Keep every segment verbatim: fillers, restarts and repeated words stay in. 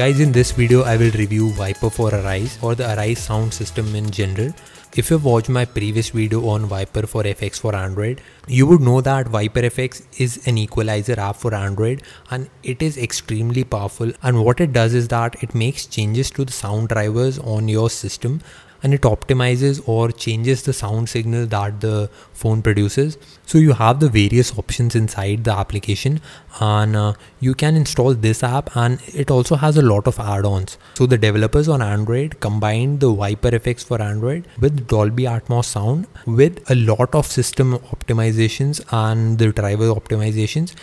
Guys, in this video I will review Viper for Arise or the Arise sound system in general. If you've watched my previous video on Viper for F X for Android, you would know that Viper F X is an equalizer app for Android and it is extremely powerful, and what it does is that it makes changes to the sound drivers on your system and it optimizes or changes the sound signal that the phone produces. So you have the various options inside the application and uh, you can install this app, and it also has a lot of add-ons. So the developers on Android combined the Viper F X for Android with Dolby Atmos sound with a lot of system optimizations and the driver optimizations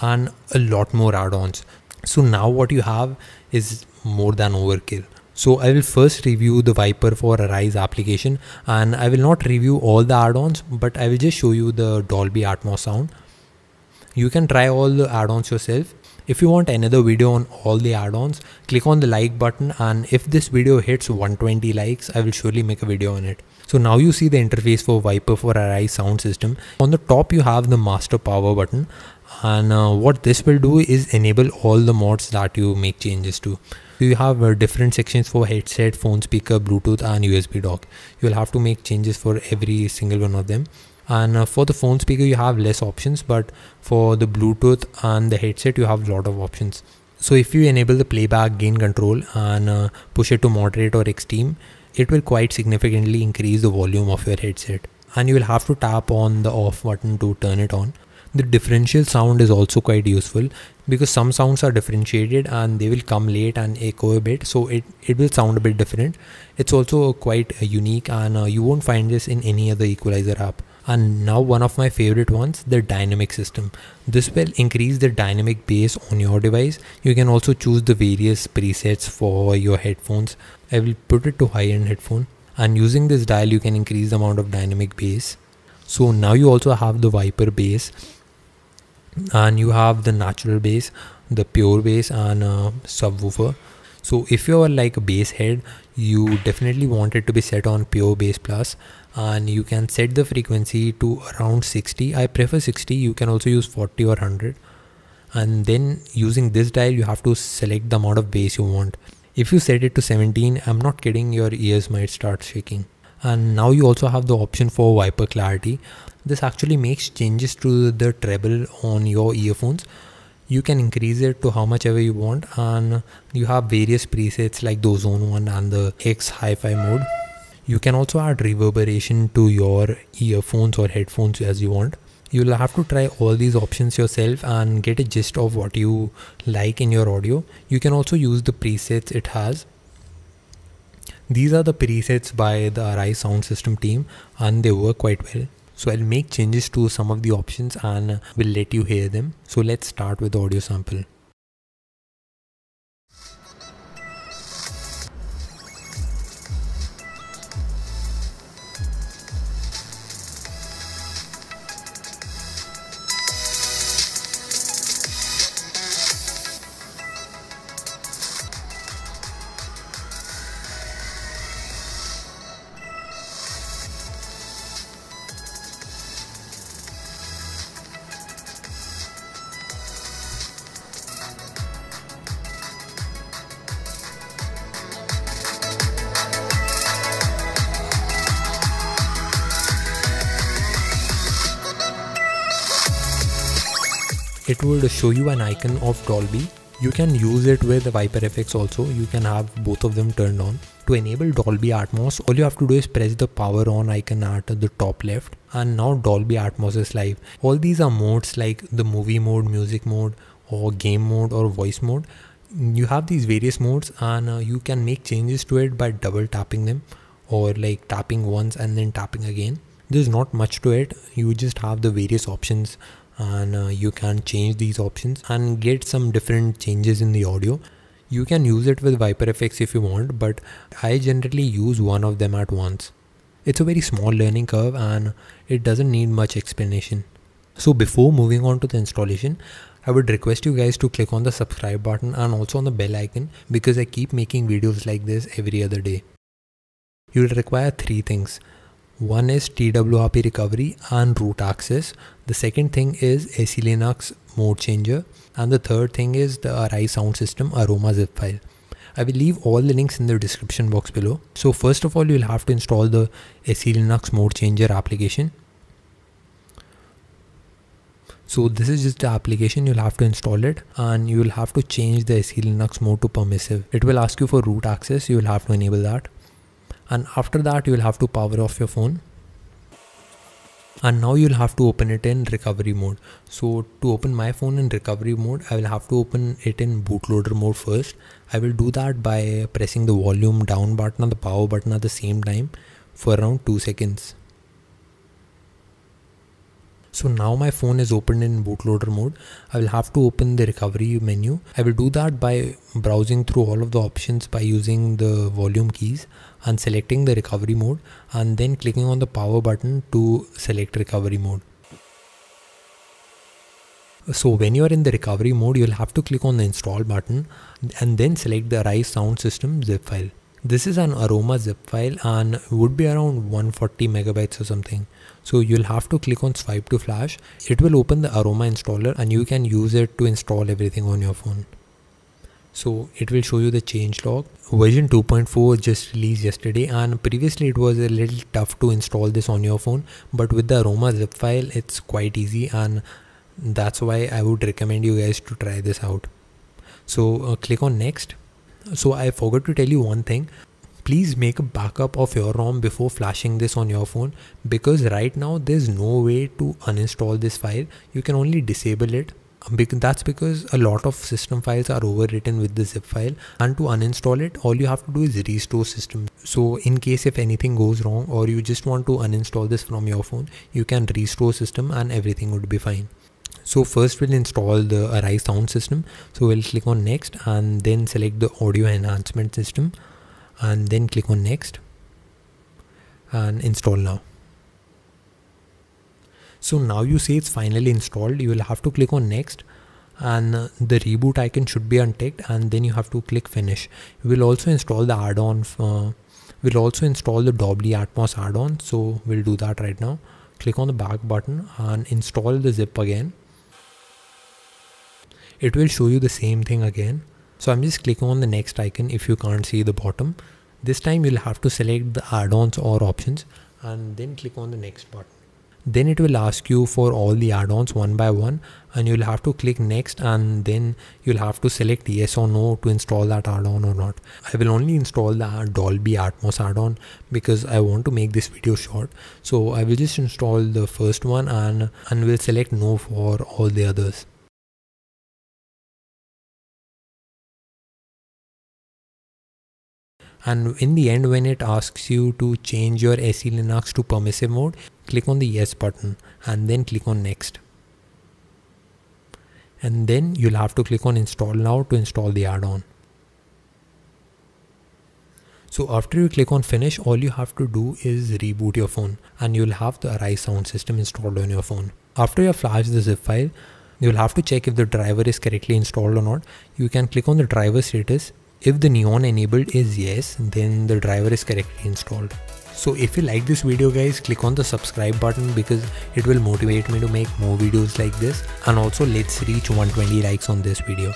and a lot more add-ons. So now what you have is more than overkill. So I will first review the Viper for Arise application, and I will not review all the add-ons, but I will just show you the Dolby Atmos sound. You can try all the add-ons yourself. If you want another video on all the add-ons, click on the like button, and if this video hits one twenty likes, I will surely make a video on it. So now you see the interface for Viper for Arise sound system. On the top you have the master power button, and uh, what this will do is enable all the mods that you make changes to. So you have uh, different sections for headset, phone speaker, Bluetooth and U S B dock. You will have to make changes for every single one of them. And uh, for the phone speaker you have less options, but for the Bluetooth and the headset you have a lot of options. So if you enable the playback gain control and uh, push it to moderate or extreme, it will quite significantly increase the volume of your headset, and you will have to tap on the off button to turn it on. The differential sound is also quite useful because some sounds are differentiated and they will come late and echo a bit, so it, it will sound a bit different. It's also quite unique, and uh, you won't find this in any other equalizer app. And now one of my favorite ones, the dynamic system. This will increase the dynamic bass on your device. You can also choose the various presets for your headphones. I will put it to high-end headphone, and using this dial you can increase the amount of dynamic bass. So now you also have the Viper bass, and you have the natural bass, the pure bass and uh, subwoofer. So if you are like a bass head, you definitely want it to be set on pure bass plus, and you can set the frequency to around sixty. I prefer sixty. You can also use forty or one hundred, and then using this dial you have to select the amount of bass you want. If you set it to seventeen, I'm not kidding, your ears might start shaking. And now you also have the option for Viper clarity. This actually makes changes to the treble on your earphones. You can increase it to how much ever you want, and you have various presets like the zone one and the X hi-fi mode. You can also add reverberation to your earphones or headphones as you want. You will have to try all these options yourself and get a gist of what you like in your audio. You can also use the presets it has. These are the presets by the Arise sound system team, and they work quite well. So I'll make changes to some of the options and will let you hear them. So let's start with the audio sample. It would show you an icon of Dolby. You can use it with Viper F X also. You can have both of them turned on. To enable Dolby Atmos, all you have to do is press the power on icon at the top left, and now Dolby Atmos is live. All these are modes like the movie mode, music mode or game mode or voice mode. You have these various modes, and uh, you can make changes to it by double tapping them or like tapping once and then tapping again. There's not much to it. You just have the various options, and uh, you can change these options and get some different changes in the audio. You can use it with Viper F X if you want, but I generally use one of them at once. It's a very small learning curve and it doesn't need much explanation. So before moving on to the installation, I would request you guys to click on the subscribe button and also on the bell icon, because I keep making videos like this every other day. You will require three things. One is T W R P recovery and root access. The second thing is SELinux mode changer, and the third thing is the Arise sound system Aroma zip file. I will leave all the links in the description box below. So first of all, you'll have to install the SELinux mode changer application. So this is just the application, you'll have to install it and you'll have to change the SELinux mode to permissive. It will ask you for root access, you'll have to enable that. And after that, you'll have to power off your phone. And now you'll have to open it in recovery mode. So to open my phone in recovery mode, I will have to open it in bootloader mode first. I will do that by pressing the volume down button and the power button at the same time for around two seconds. So now my phone is opened in bootloader mode. I will have to open the recovery menu. I will do that by browsing through all of the options by using the volume keys and selecting the recovery mode and then clicking on the power button to select recovery mode. So when you are in the recovery mode, you'll have to click on the install button and then select the Arise sound system zip file. This is an Aroma zip file and would be around one forty megabytes or something. So you'll have to click on swipe to flash. It will open the Aroma installer and you can use it to install everything on your phone. So it will show you the changelog. Version two point four just released yesterday and previously it was a little tough to install this on your phone, but with the Aroma zip file it's quite easy and that's why I would recommend you guys to try this out. So uh, click on next. So I forgot to tell you one thing. Please make a backup of your ROM before flashing this on your phone, because right now there's no way to uninstall this file. You can only disable it. That's because a lot of system files are overwritten with the zip file, and to uninstall it all you have to do is restore system. So in case if anything goes wrong or you just want to uninstall this from your phone, you can restore system and everything would be fine. So first we'll install the Arise sound system. So we'll click on next and then select the audio enhancement system and then click on next and install now. So now you see it's finally installed. You will have to click on next and the reboot icon should be unticked and then you have to click finish. We'll also install the add-on. Uh, we'll also install the Dolby Atmos add-on. So we'll do that right now. Click on the back button and install the zip again. It will show you the same thing again. So I'm just clicking on the next icon if you can't see the bottom. This time you'll have to select the add-ons or options and then click on the next button. Then it will ask you for all the add-ons one by one and you'll have to click next and then you'll have to select yes or no to install that add-on or not. I will only install the Dolby Atmos add-on because I want to make this video short. So I will just install the first one and, and will select no for all the others. And in the end, when it asks you to change your SELinux to permissive mode, click on the yes button and then click on next. And then you'll have to click on install now to install the add-on. So after you click on finish, all you have to do is reboot your phone and you'll have the Arise sound system installed on your phone. After you have flashed the zip file, you'll have to check if the driver is correctly installed or not. You can click on the driver status. If the neon enabled is yes, then the driver is correctly installed. So if you like this video guys, click on the subscribe button because it will motivate me to make more videos like this. And also let's reach one twenty likes on this video.